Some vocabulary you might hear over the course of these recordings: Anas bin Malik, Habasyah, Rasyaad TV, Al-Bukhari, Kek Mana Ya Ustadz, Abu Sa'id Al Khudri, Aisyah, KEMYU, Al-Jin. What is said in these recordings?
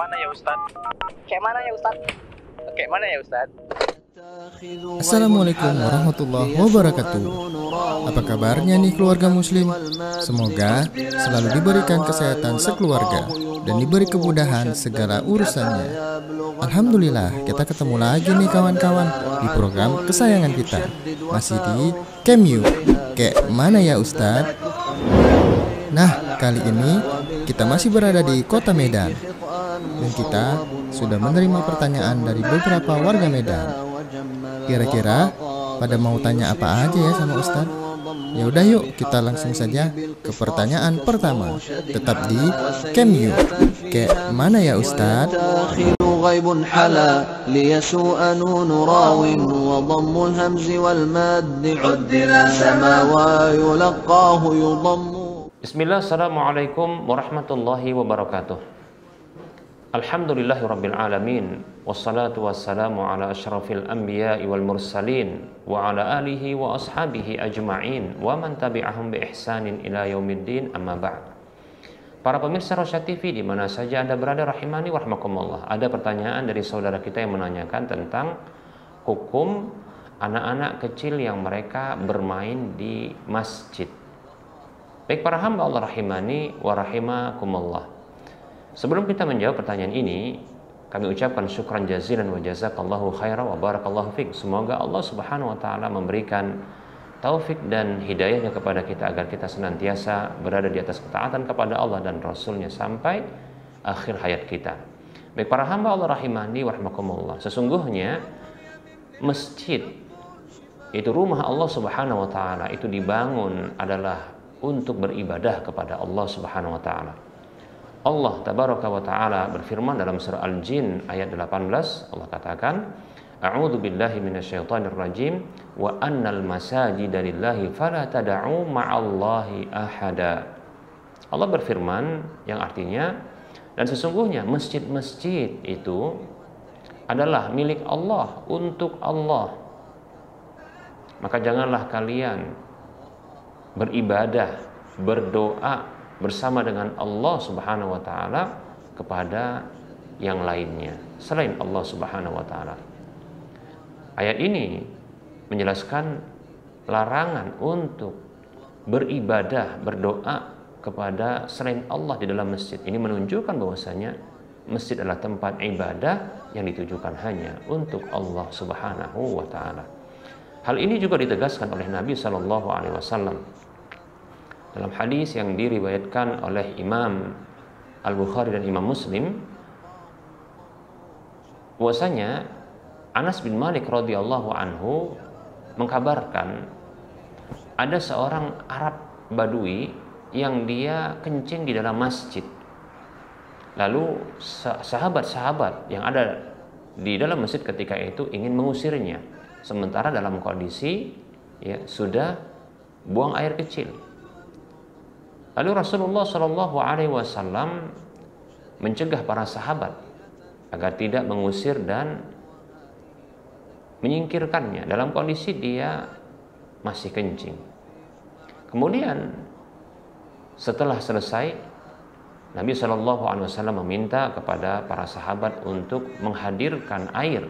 mana ya Ustadz? Kek mana ya Ustadz? Kek mana ya Ustadz? Assalamualaikum warahmatullahi wabarakatuh. Apa kabarnya nih keluarga muslim? Semoga selalu diberikan kesehatan sekeluarga dan diberi kemudahan segala urusannya. Alhamdulillah, kita ketemu lagi nih kawan-kawan di program kesayangan kita, masih di KEMYU, Kek Mana Ya Ustadz? Nah, kali ini kita masih berada di kota Medan dan kita sudah menerima pertanyaan dari beberapa warga Medan. Kira-kira pada mau tanya apa aja ya sama Ustadz? Ya udah yuk, kita langsung saja ke pertanyaan pertama. Tetap di KEMYU, Kek Mana Ya Ustadz? Bismillah, assalamualaikum warahmatullahi wabarakatuh. Alhamdulillahirabbil alamin, wassalatu wassalamu ala asyrafil anbiya'i wal mursalin wa ala alihi wa ashabihi ajma'in wa man tabi'ahum bi ihsanin ila yaumiddin, amma ba'd. Para pemirsa Rasyaad TV di mana saja Anda berada rahimani wa rahmakumullah. Ada pertanyaan dari saudara kita yang menanyakan tentang hukum anak-anak kecil yang mereka bermain di masjid. Baik para hamba Allah rahimani wa rahimakumullah. Sebelum kita menjawab pertanyaan ini, kami ucapkan syukran jazilan wa jazakallahu khaira wa barakallahu fiik. Semoga Allah subhanahu wa ta'ala memberikan taufik dan hidayahnya kepada kita agar kita senantiasa berada di atas ketaatan kepada Allah dan Rasulnya sampai akhir hayat kita. Baik para hamba Allah rahimani wa rahmakumullah. Sesungguhnya masjid itu rumah Allah subhanahu wa ta'ala, itu dibangun adalah untuk beribadah kepada Allah subhanahu wa ta'ala. Allah tabaraka wa ta'ala berfirman dalam surah Al-Jin ayat 18, Allah katakan, A'udzu billahi minasyaitonir rajim wa annal masajida lillahi fala tad'u ma'allahi ahada. Allah berfirman yang artinya, dan sesungguhnya masjid-masjid itu adalah milik Allah, untuk Allah. Maka janganlah kalian beribadah, berdoa bersama dengan Allah subhanahu wa ta'ala kepada yang lainnya selain Allah subhanahu wa ta'ala. Ayat ini menjelaskan larangan untuk beribadah, berdoa kepada selain Allah di dalam masjid. Ini menunjukkan bahwasanya masjid adalah tempat ibadah yang ditujukan hanya untuk Allah subhanahu wa ta'ala. Hal ini juga ditegaskan oleh Nabi SAW dalam hadis yang diriwayatkan oleh Imam Al-Bukhari dan Imam Muslim, bahwasanya Anas bin Malik radhiyallahu anhu mengkabarkan ada seorang Arab Badui yang dia kencing di dalam masjid. Lalu sahabat-sahabat yang ada di dalam masjid ketika itu ingin mengusirnya, sementara dalam kondisi ya sudah buang air kecil. Lalu Rasulullah SAW mencegah para sahabat agar tidak mengusir dan menyingkirkannya dalam kondisi dia masih kencing. Kemudian setelah selesai, Nabi SAW meminta kepada para sahabat untuk menghadirkan air.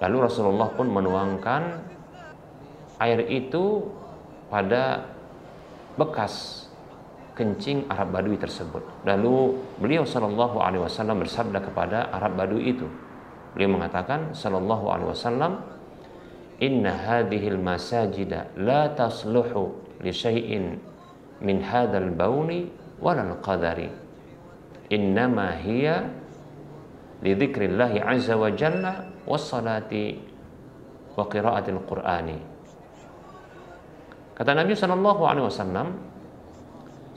Lalu Rasulullah pun menuangkan air itu pada bekas kencing Arab Badui tersebut. Lalu beliau sallallahu alaihi wasallam bersabda kepada Arab Badui itu. Beliau mengatakan sallallahu alaihi wasallam, "Inna hadhil masajida la tasluhu li syai'in min hadzal bauni walal qadari. Innama hiya li dzikrillahi azza wa jalla was salati wa qira'atil qur'ani." Kata Nabi SAW,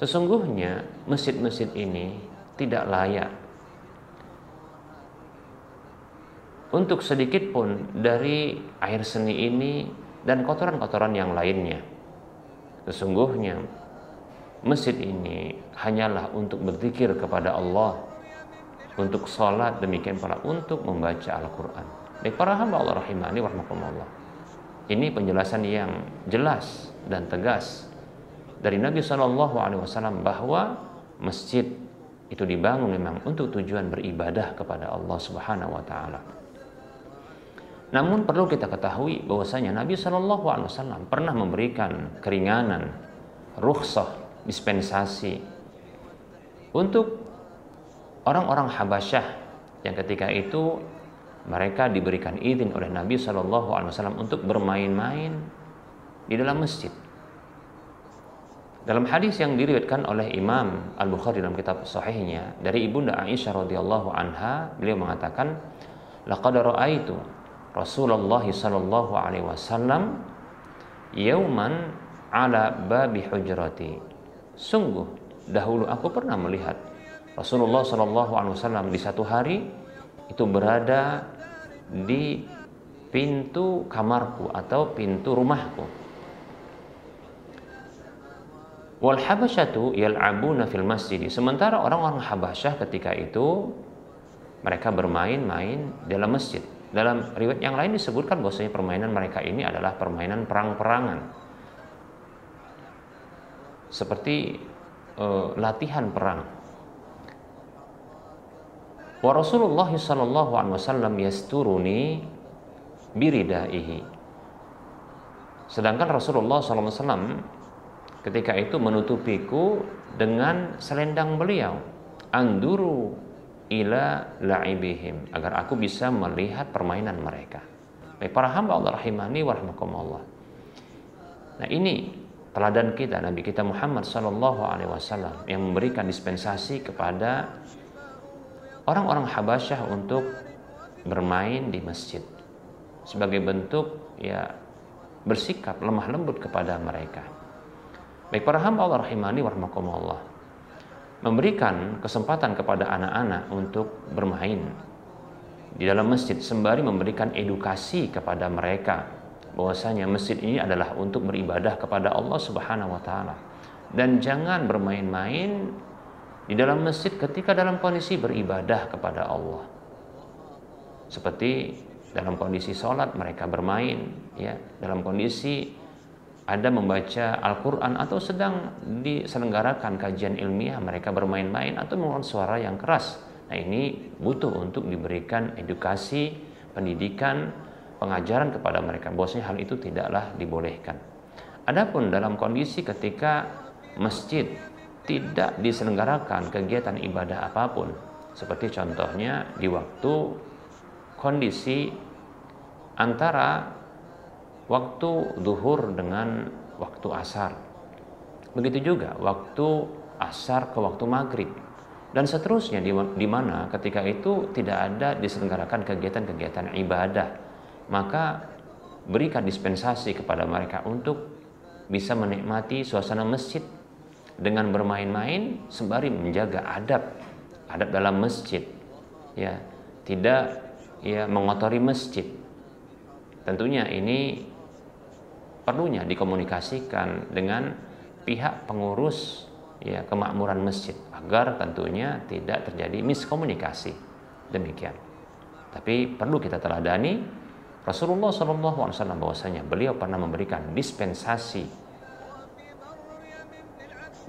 sesungguhnya masjid-masjid ini tidak layak untuk sedikit pun dari air seni ini dan kotoran-kotoran yang lainnya. Sesungguhnya masjid ini hanyalah untuk berzikir kepada Allah, untuk sholat, demikian pula untuk membaca Al-Quran. Baik para hamba Allah rahimani wa rahmatullah. Ini penjelasan yang jelas dan tegas dari Nabi SAW bahwa masjid itu dibangun memang untuk tujuan beribadah kepada Allah Subhanahu wa Ta'ala. Namun perlu kita ketahui bahwasanya Nabi Shallallahu Alaihi Wasallam pernah memberikan keringanan, rukhsah, dispensasi untuk orang-orang Habasyah yang ketika itu mereka diberikan izin oleh Nabi Shallallahu Alaihi Wasallam untuk bermain-main di dalam masjid. Dalam hadis yang diriwayatkan oleh Imam Al-Bukhari dalam kitab Sahihnya dari ibunda Aisyah radhiyallahu anha, beliau mengatakan, laqad ra'aitu Rasulullah sallallahu alaihi wasallam yauman ala babi hujrati. Sungguh dahulu aku pernah melihat Rasulullah sallallahu alaihi wasallam di satu hari itu berada di pintu kamarku atau pintu rumahku. Wal Habasyatu yal'abuna fil masjid. Sementara orang-orang Habasyah ketika itu mereka bermain-main dalam masjid. Dalam riwayat yang lain disebutkan bahwasanya permainan mereka ini adalah permainan perang-perangan. Seperti latihan perang. Wa Rasulullah sallallahu alaihi wasallam yasturuni biridaihi. Sedangkan Rasulullah sallallahu alaihi wasallam ketika itu menutupiku dengan selendang beliau, anduru ila la'ibihim, agar aku bisa melihat permainan mereka. Baik para hamba Allah rahimani wa rahmakumullah. Nah, ini teladan kita Nabi kita Muhammad sallallahu alaihi wasallam yang memberikan dispensasi kepada orang-orang Habasyah untuk bermain di masjid sebagai bentuk ya bersikap lemah lembut kepada mereka. Baik para hamba Allah rahimani wa rahmakumullah, memberikan kesempatan kepada anak-anak untuk bermain di dalam masjid sembari memberikan edukasi kepada mereka bahwasanya masjid ini adalah untuk beribadah kepada Allah Subhanahu wa Ta'ala, dan jangan bermain-main di dalam masjid ketika dalam kondisi beribadah kepada Allah, seperti dalam kondisi sholat mereka bermain, ya, dalam kondisi ada membaca Al-Quran atau sedang diselenggarakan kajian ilmiah mereka bermain-main atau mengeluarkan suara yang keras. Nah, ini butuh untuk diberikan edukasi, pendidikan, pengajaran kepada mereka bahwasanya hal itu tidaklah dibolehkan. Adapun dalam kondisi ketika masjid tidak diselenggarakan kegiatan ibadah apapun, seperti contohnya di waktu kondisi antara waktu zuhur dengan waktu asar, begitu juga waktu asar ke waktu maghrib, dan seterusnya, di mana ketika itu tidak ada diselenggarakan kegiatan-kegiatan ibadah, maka berikan dispensasi kepada mereka untuk bisa menikmati suasana masjid dengan bermain-main sembari menjaga adab dalam masjid, ya, tidak ya mengotori masjid. Tentunya ini perlunya dikomunikasikan dengan pihak pengurus ya kemakmuran masjid agar tentunya tidak terjadi miskomunikasi. Demikian. Tapi perlu kita teladani Rasulullah SAW bahwasanya beliau pernah memberikan dispensasi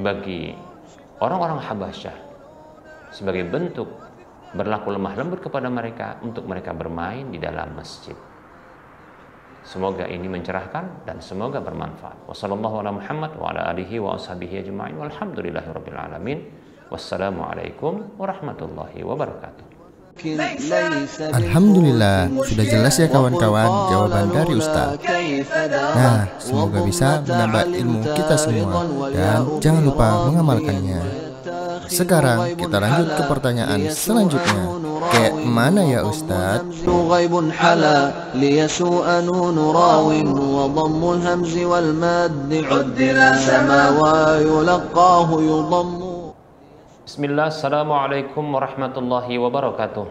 bagi orang-orang Habasyah sebagai bentuk berlaku lemah lembut kepada mereka untuk mereka bermain di dalam masjid. Semoga ini mencerahkan dan semoga bermanfaat. Alhamdulillah, sudah jelas ya kawan-kawan jawaban dari Ustadz. Nah, semoga bisa menambah ilmu kita semua dan jangan lupa mengamalkannya. Sekarang kita lanjut ke pertanyaan selanjutnya. Kek mana ya Ustadz? Bismillah, assalamualaikum warahmatullahi wabarakatuh.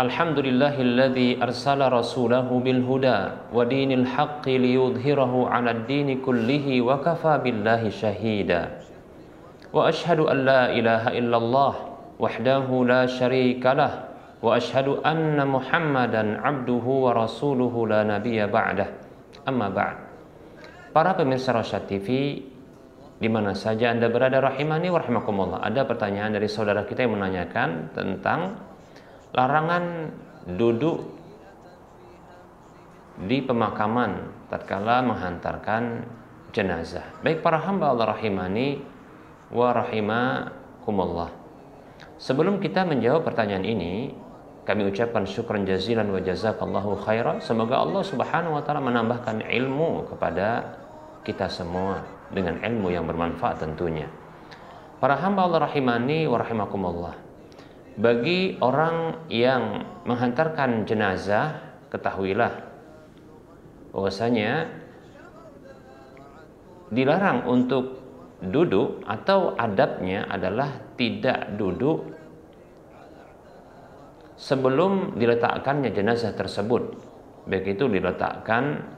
Alhamdulillahilladzi arsala rasulahu bilhuda wa dinil haqqi liyudhhirahu 'alad dini kullihi wa kafa billahi shahida. Wa ashhadu an la ilaha illallah wahdahu la syarika lah wa ashhadu anna Muhammadan abduhu wa rasuluhu la nabiyya ba'dah. Amma ba'd. Para pemirsa Rasyaad TV di mana saja Anda berada, rahimani wa rahimakumullah. Ada pertanyaan dari saudara kita yang menanyakan tentang larangan duduk di pemakaman tatkala menghantarkan jenazah. Baik para hamba Allah rahimani wa rahimakumullah. Sebelum kita menjawab pertanyaan ini, kami ucapkan syukran jazilan wa jazakallahu khairan. Semoga Allah subhanahu wa ta'ala menambahkan ilmu kepada kita semua dengan ilmu yang bermanfaat tentunya. Para hamba Allah rahimani wa rahimakumullah, bagi orang yang menghantarkan jenazah, ketahuilah bahwasanya dilarang untuk duduk, atau adabnya adalah tidak duduk sebelum diletakkannya jenazah tersebut, baik itu diletakkan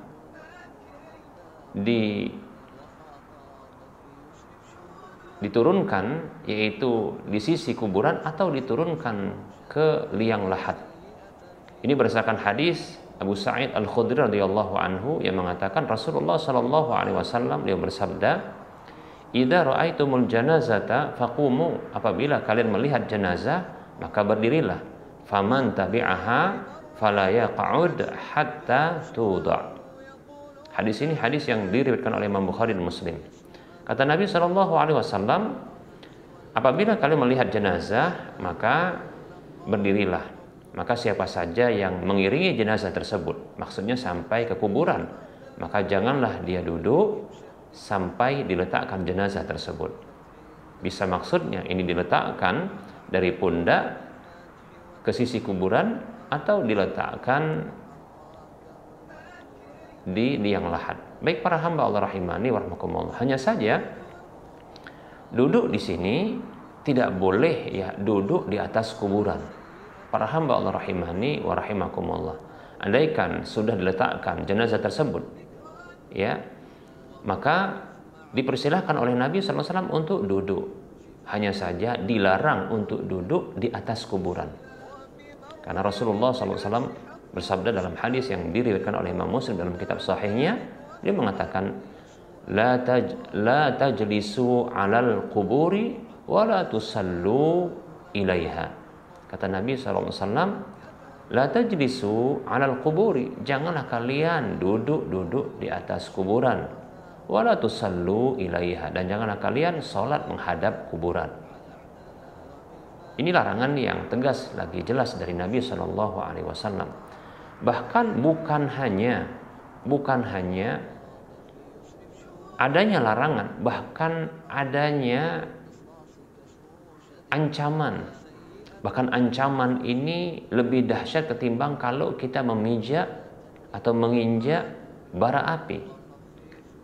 diturunkan yaitu di sisi kuburan atau diturunkan ke liang lahat. Ini berdasarkan hadis Abu Sa'id Al Khudri radhiyallahu anhu yang mengatakan Rasulullah shallallahu alaihi wasallam beliau bersabda, "Idza ra'aitumul janazata faqumu," apabila kalian melihat jenazah maka berdirilah. "Faman tabi'aha fala yaq'ud hatta tudha." Hadis ini hadis yang diriwayatkan oleh Imam Bukhari dan Muslim. Kata Nabi SAW, apabila kalian melihat jenazah maka berdirilah. Maka siapa saja yang mengiringi jenazah tersebut, maksudnya sampai ke kuburan, maka janganlah dia duduk sampai diletakkan jenazah tersebut. Bisa maksudnya ini diletakkan dari pundak ke sisi kuburan atau diletakkan di liang lahat. Baik para hamba Allah rahimani wa rahimakumullah. Hanya saja duduk di sini tidak boleh ya duduk di atas kuburan. Para hamba Allah rahimani wa rahimakumullah. Andaikan sudah diletakkan jenazah tersebut ya, maka dipersilahkan oleh Nabi SAW untuk duduk. Hanya saja dilarang untuk duduk di atas kuburan. Karena Rasulullah SAW bersabda dalam hadis yang diriwayatkan oleh Imam Muslim dalam kitab sahihnya, dia mengatakan, la tajlisu alal quburi wa la tusallu ilaiha. Kata Nabi SAW, la tajlisu alal quburi, janganlah kalian duduk-duduk di atas kuburan. Wa la tusallu ilaiha, dan janganlah kalian sholat menghadap kuburan. Ini larangan yang tegas lagi jelas dari Nabi Shallallahu Alaihi Wasallam. Bahkan bukan hanya adanya larangan, bahkan adanya ancaman. Bahkan ancaman ini lebih dahsyat ketimbang kalau kita memijak atau menginjak bara api.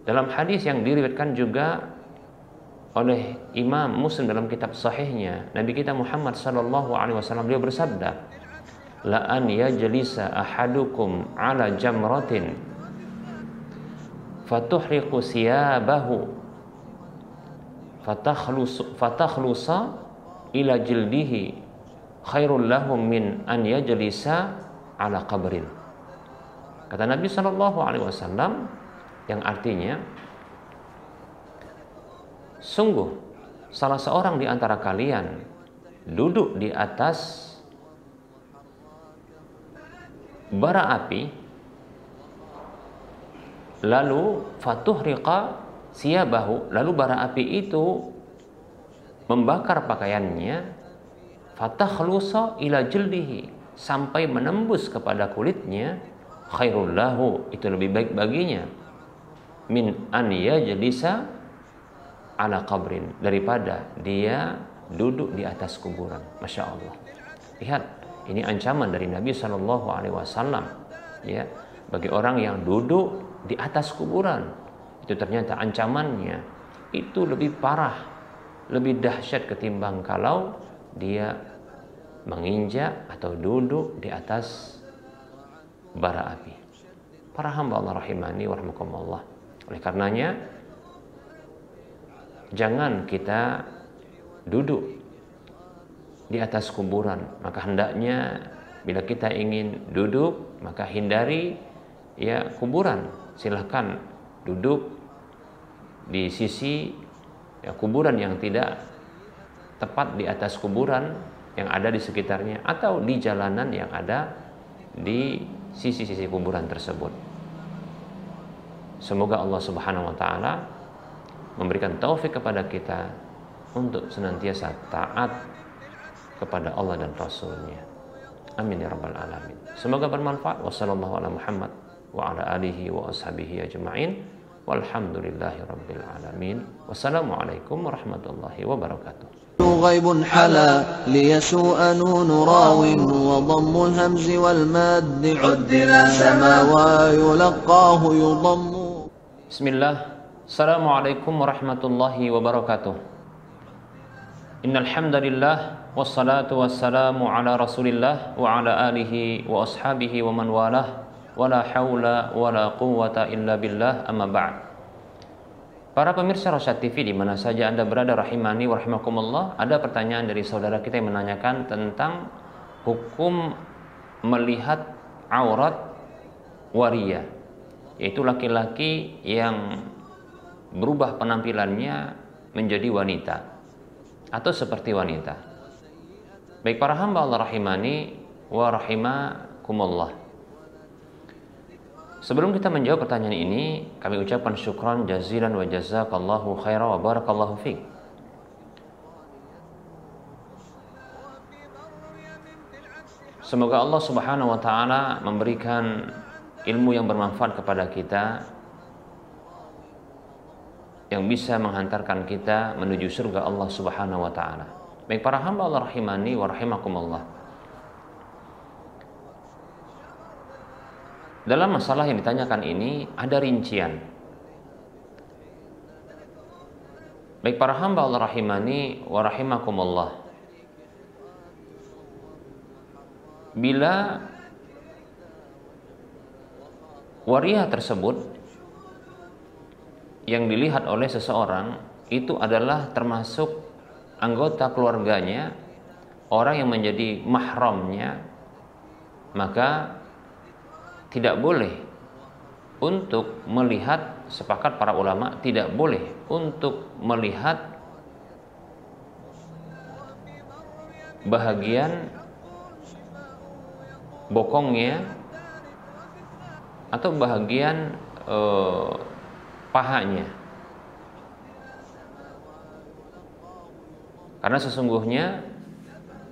Dalam hadis yang diriwayatkan juga oleh Imam Muslim dalam kitab sahihnya, Nabi kita Muhammad sallallahu alaihi wasallam beliau bersabda, "La an yajlisa ahadukum ala jamratin fatuhriqu siyabahu fatakhlusa ila jildihi khairul lahum min an yajlisa ala qabrin." Kata Nabi sallallahu alaihi wasallam, yang artinya, sungguh salah seorang di antara kalian duduk di atas bara api lalu fatuhriqa siyabahu, lalu bara api itu membakar pakaiannya, fatakhlusa ila jildihi, sampai menembus kepada kulitnya, khairul lahu, itu lebih baik baginya, min an yajlisa ala qabrin, daripada dia duduk di atas kuburan. Masya Allah. Lihat, ini ancaman dari Nabi Shallallahu Alaihi Wasallam ya, bagi orang yang duduk di atas kuburan. Itu ternyata ancamannya itu lebih parah, lebih dahsyat ketimbang kalau dia menginjak atau duduk di atas bara api. Para hamba Allah rahimani wa rahimakumullah. Oleh karenanya jangan kita duduk di atas kuburan. Maka hendaknya bila kita ingin duduk maka hindari ya kuburan. Silahkan duduk di sisi ya, kuburan yang tidak tepat di atas kuburan yang ada di sekitarnya atau di jalanan yang ada di sisi-sisi kuburan tersebut. Semoga Allah Subhanahu wa Ta'ala memberikan taufik kepada kita untuk senantiasa taat kepada Allah dan Rasul-Nya. Amin ya rabbal alamin. Semoga bermanfaat. Wassallallahu ala Muhammad wa ala alihi wa ashabihi ajma'in. Walhamdulillahirabbil alamin. Wassalamualaikum warahmatullahi wabarakatuh. غيب حلا ليسوء نون راو وضم الهمز والماد عدلا سما يلقاه يضم. بسم الله. السلام عليكم ورحمة الله وبركاته. إن الحمد لله والصلاة والسلام على رسول الله وعلى آله وأصحابه ومن والاه ولا حول ولا قوة إلا بالله أما بعد. Para pemirsa Rasyaad TV di mana saja Anda berada rahimani wa rahimakumullah, ada pertanyaan dari saudara kita yang menanyakan tentang hukum melihat aurat waria, yaitu laki-laki yang berubah penampilannya menjadi wanita atau seperti wanita. Baik para hamba Allah rahimani wa rahimakumullah. Sebelum kita menjawab pertanyaan ini, kami ucapkan syukran jazilan wa jazakallahu khaira wa barakallahu fiik. Semoga Allah Subhanahu wa Ta'ala memberikan ilmu yang bermanfaat kepada kita, yang bisa menghantarkan kita menuju surga Allah Subhanahu wa Ta'ala. Baik para hamba Allah rahimani wa rahimakumullah. Dalam masalah yang ditanyakan ini ada rincian. Baik para hamba Allah rahimani wa rahimakumullah. Bila waria tersebut yang dilihat oleh seseorang itu adalah termasuk anggota keluarganya, orang yang menjadi mahramnya, maka tidak boleh untuk melihat, sepakat para ulama, tidak boleh untuk melihat bahagian bokongnya atau bahagian pahanya. Karena sesungguhnya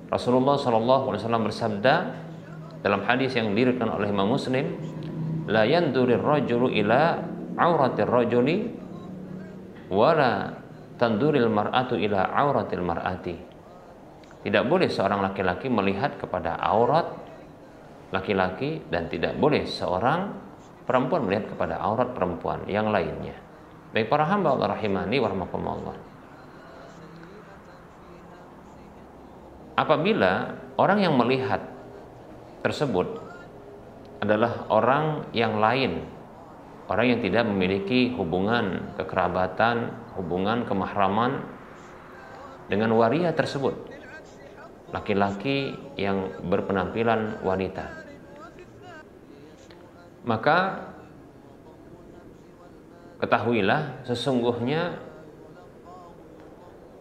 Rasulullah SAW bersabda, dalam hadis yang diriwayatkan oleh Imam Muslim, la yandurir rajulu ila auratir rajuli wala tanduril mar'atu ila auratil mar'ati. Tidak boleh seorang laki-laki melihat kepada aurat laki-laki dan tidak boleh seorang perempuan melihat kepada aurat perempuan yang lainnya. Baik para hamba Allah rahimani wa rahimakumullah. Apabila orang yang melihat tersebut adalah orang yang lain, orang yang tidak memiliki hubungan kekerabatan, hubungan kemahraman dengan waria tersebut, laki-laki yang berpenampilan wanita, maka ketahuilah sesungguhnya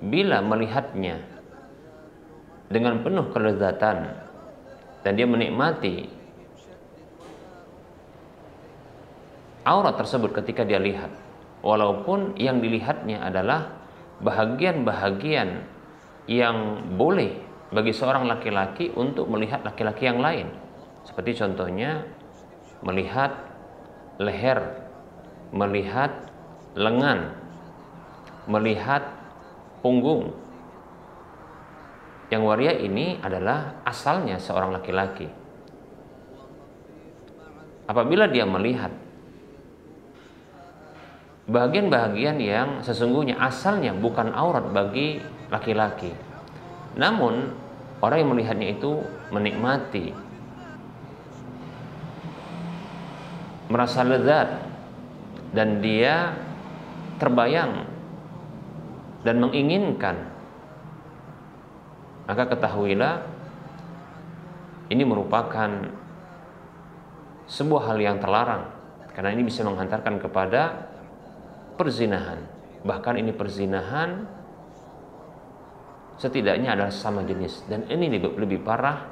bila melihatnya dengan penuh kelezatan dan dia menikmati aurat tersebut ketika dia lihat, walaupun yang dilihatnya adalah bahagian-bahagian yang boleh bagi seorang laki-laki untuk melihat laki-laki yang lain, seperti contohnya melihat leher, melihat lengan, melihat punggung. Yang waria ini adalah asalnya seorang laki-laki. Apabila dia melihat bagian-bagian yang sesungguhnya asalnya bukan aurat bagi laki-laki, namun orang yang melihatnya itu menikmati, merasa lezat, dan dia terbayang dan menginginkan, maka ketahuilah ini merupakan sebuah hal yang terlarang, karena ini bisa menghantarkan kepada perzinahan. bahkan ini perzinahan setidaknya adalah sama jenis, dan ini lebih parah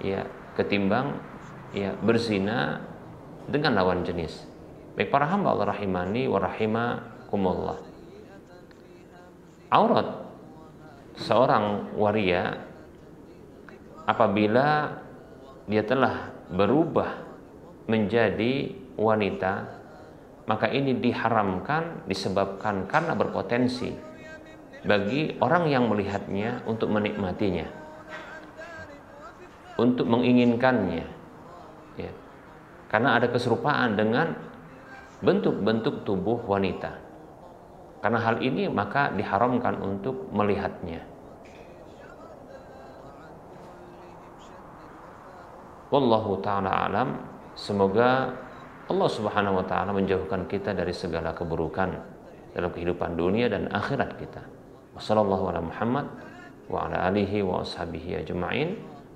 ya ketimbang ya berzina dengan lawan jenis. Baik para hamba Allah rahimani wa rahimakumullah, aurat seorang waria apabila dia telah berubah menjadi wanita, maka ini diharamkan disebabkan karena berpotensi bagi orang yang melihatnya untuk menikmatinya, untuk menginginkannya ya. Karena ada keserupaan dengan bentuk-bentuk tubuh wanita. Karena hal ini maka diharamkan untuk melihatnya. Wallahu ta'ala alam. Semoga Allah subhanahu wa ta'ala menjauhkan kita dari segala keburukan dalam kehidupan dunia dan akhirat kita. Wassalamualaikum warahmatullahi wabarakatuh. Wa ala alihi wa ashabihi ajma'in.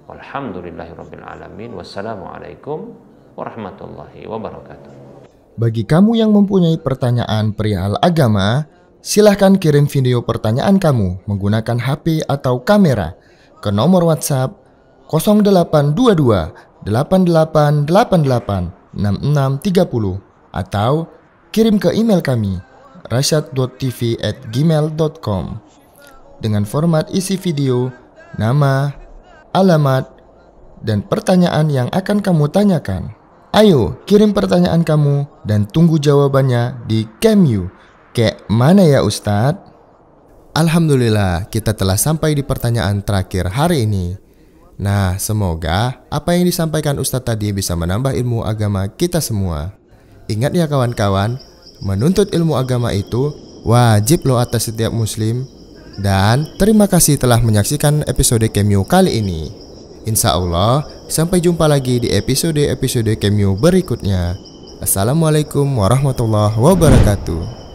Walhamdulillahi rabbil alamin. Wassalamualaikum warahmatullahi wabarakatuh. Bagi kamu yang mempunyai pertanyaan perihal agama, silahkan kirim video pertanyaan kamu menggunakan HP atau kamera ke nomor WhatsApp 0822 8888 6630 atau kirim ke email kami rasyaad.tv@gmail.com dengan format isi video, nama, alamat, dan pertanyaan yang akan kamu tanyakan. Ayo kirim pertanyaan kamu dan tunggu jawabannya di KEMYU. Kek Mana Ya Ustadz? Alhamdulillah, kita telah sampai di pertanyaan terakhir hari ini. Nah, semoga apa yang disampaikan Ustadz tadi bisa menambah ilmu agama kita semua. Ingat ya kawan-kawan, menuntut ilmu agama itu wajib loh atas setiap muslim. Dan terima kasih telah menyaksikan episode KEMYU kali ini. Insya Allah, sampai jumpa lagi di episode-episode KEMYU berikutnya. Assalamualaikum warahmatullahi wabarakatuh.